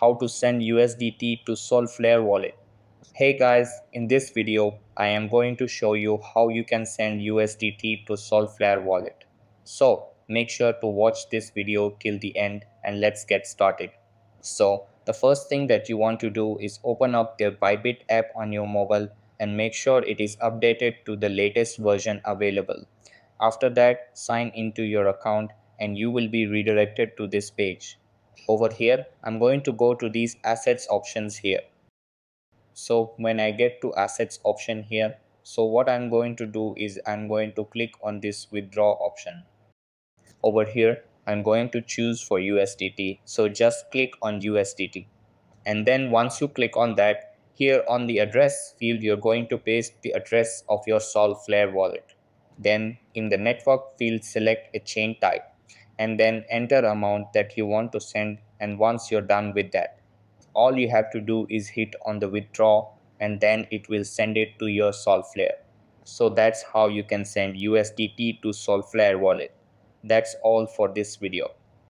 how to send USDT to Solflare wallet. Hey guys, in this video I am going to show you how you can send USDT to Solflare wallet. So make sure to watch this video till the end and let's get started. So the first thing that you want to do is open up their Bybit app on your mobile and make sure it is updated to the latest version available. After that, sign into your account and you will be redirected to this page. Over here, I'm going to go to these assets options here. So when I get to assets option here, so what I'm going to do is I'm going to click on this withdraw option. Over here, I'm going to choose for USDT. So just click on USDT. And then once you click on that, here on the address field, you're going to paste the address of your Solflare wallet. Then in the network field, select a chain type and then enter amount that you want to send. And once you're done with that, all you have to do is hit on the withdraw and then it will send it to your Solflare. So that's how you can send USDT to Solflare wallet. That's all for this video.